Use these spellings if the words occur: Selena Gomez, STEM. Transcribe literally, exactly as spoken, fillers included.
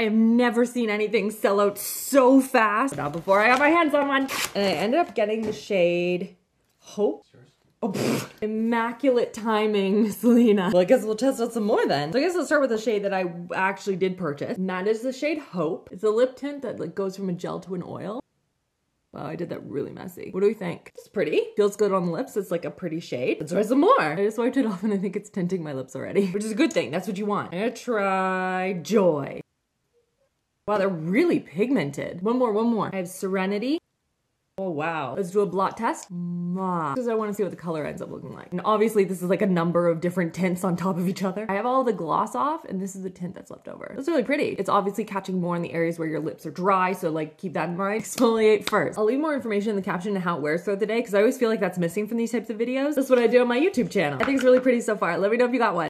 I have never seen anything sell out so fast. Not before I got my hands on one. And I ended up getting the shade Hope. Oh, pfft. Immaculate timing, Selena. Well, I guess we'll test out some more then. So I guess I'll start with a shade that I actually did purchase. And that is the shade Hope. It's a lip tint that like goes from a gel to an oil. Wow, I did that really messy. What do we think? It's pretty. Feels good on the lips. It's like a pretty shade. Let's try some more. I just wiped it off and I think it's tinting my lips already, which is a good thing. That's what you want. I'm gonna try Joy. Wow, they're really pigmented. One more, one more. I have Serenity. Oh, wow. Let's do a blot test. Mwah. Because I want to see what the color ends up looking like. And obviously this is like a number of different tints on top of each other. I have all the gloss off and this is the tint that's left over. That's really pretty. It's obviously catching more in the areas where your lips are dry, so like keep that in mind. Exfoliate first. I'll leave more information in the caption on how it wears throughout the day because I always feel like that's missing from these types of videos. That's what I do on my YouTube channel. I think it's really pretty so far. Let me know if you got one.